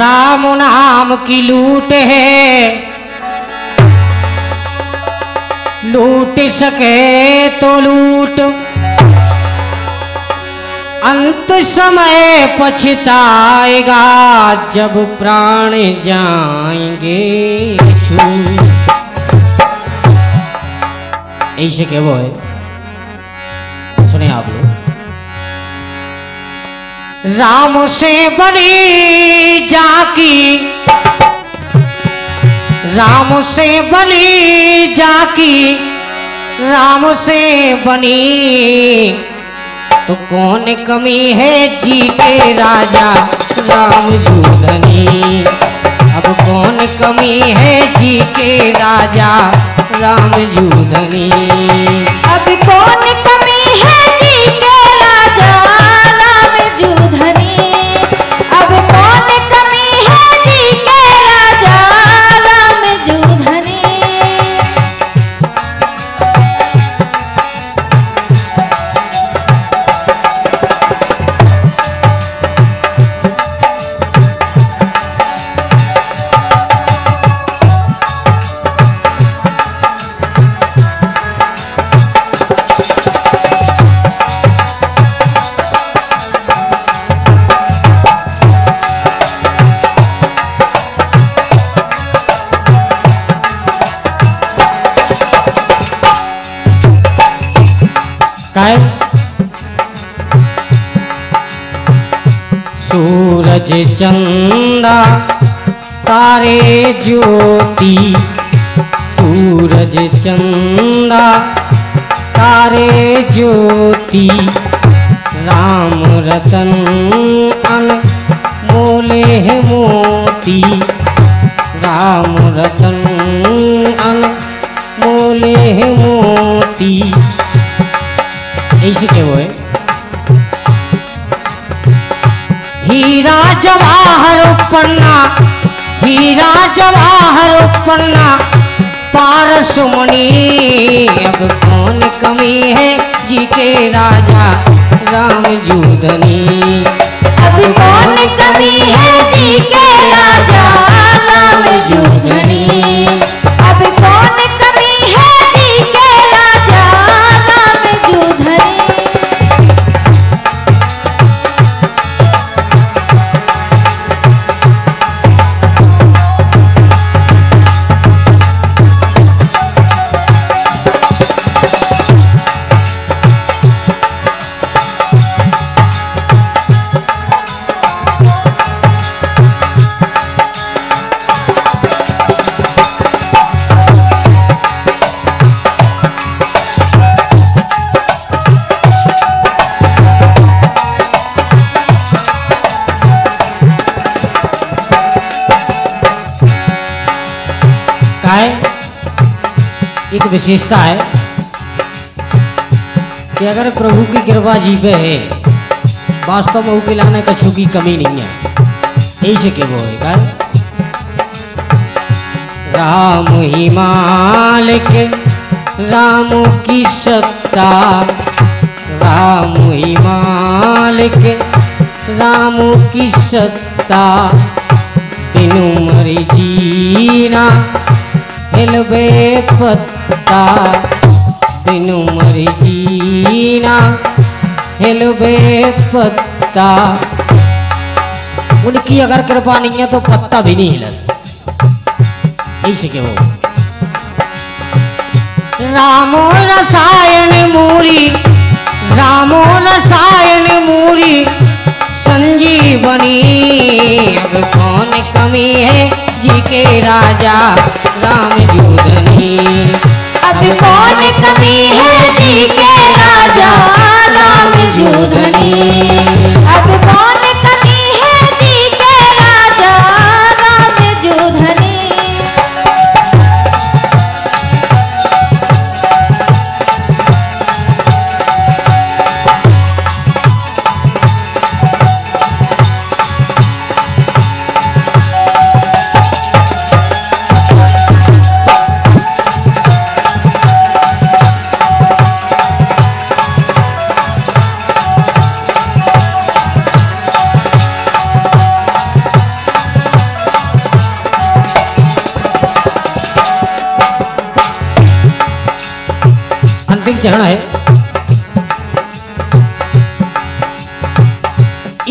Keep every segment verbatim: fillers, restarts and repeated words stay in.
राम नाम की लूट है, लूट सके तो लूट, अंत समय पछताएगा जब प्राण जाएंगे छूट। ऐसे क्या वो है सुने आप लोग। राम से बली जाकी, राम से बली जाकी, राम से बनी तो कौन कमी है जी के राजा राम जूदनी। अब कौन कमी है जी के राजा राम जूदनी। अब कौन कमी है जी के राजा सूरज चंदा तारे ज्योति, सूरज चंदा तारे ज्योति, राम रतन अनमोले मोती, राम रतन अनमोले मोती। ऐसे क्या वो है हीरा जवाहर पन्ना, हीरा जवाहर पन्ना पारस मणि। अब कौन कमी है जी के राजा राम जूदनी। अब कौन कमी है जी के राजा राम जूदनी। अब कौन कमी है जी के राजा राम जूदनी। एक विशेषता है कि अगर प्रभु की कृपा जी पे है वास्तव में उनके लाने कछु की कमी नहीं है। ऐसे के वो है राम ही मालिक राम की सत्ता, राम ही मालिक राम की सत्ता, बिनु मरे जीना हिलबे पत्ता, बिनु मरे जीना हिलबे पत्ता। उनकी अगर कृपा नहीं है तो पत्ता भी नहीं हिलता। ऐसे क्या हो रामो रसायन मूरी, रामो रसायन मूरी संजीवनी। अब कौन कमी है जी के राजा राम जूदनी। अब कौन कमी है जी के राजा राम जूदनी। अब कौन कमी है जी के राजा राम जूदनी। चरण है।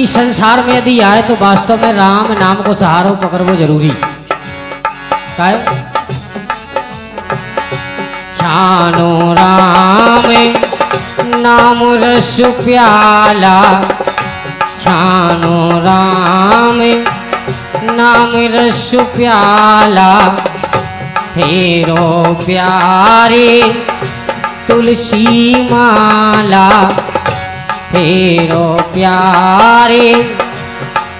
इस संसार में यदि आए तो वास्तव में राम नाम को सहारो पकड़ो जरूरी। काहे छानो राम नाम रस प्याला, छानो राम नाम रस प्याला, फेरो प्यारे तुलसी माला, फेरो प्यारे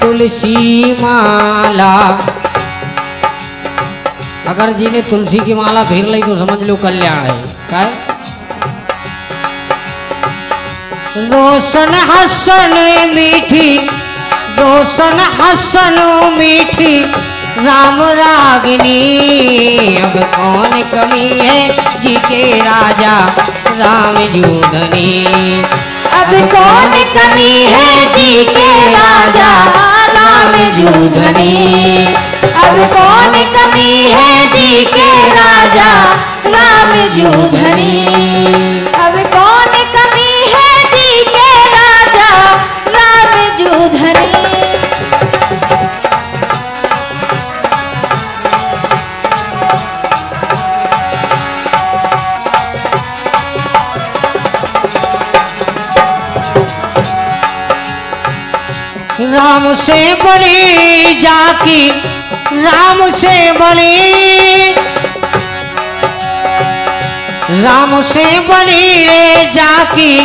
तुलसी माला। अगर जी ने तुलसी की माला फेर ली तो समझ लो कल्याण है। क्या रोशन हसन मीठी, रोशन हसन मीठी राम रागिनी, अब कौन कमी है जी के राजा राम जूदनी, अब कौन कमी है जी के राजा राम जूदनी, अब कौन कमी है जी के राजा राम जूदनी, अब कौन कमी है जी के राजा राम जूदनी। राम से बली जाकी, राम से बली, राम से बली रे जाकी,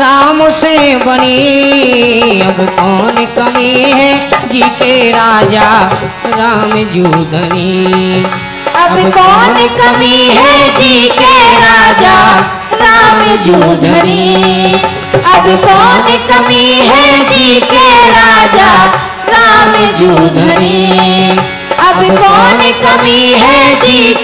राम से बली, अब कौन कमी है जी के राजा राम जूदनी, अब कौन कमी है जी के राजा राम जूदनी, अब कौन कमी है जी के राजा राम जूदनी, अब कौन कमी है जी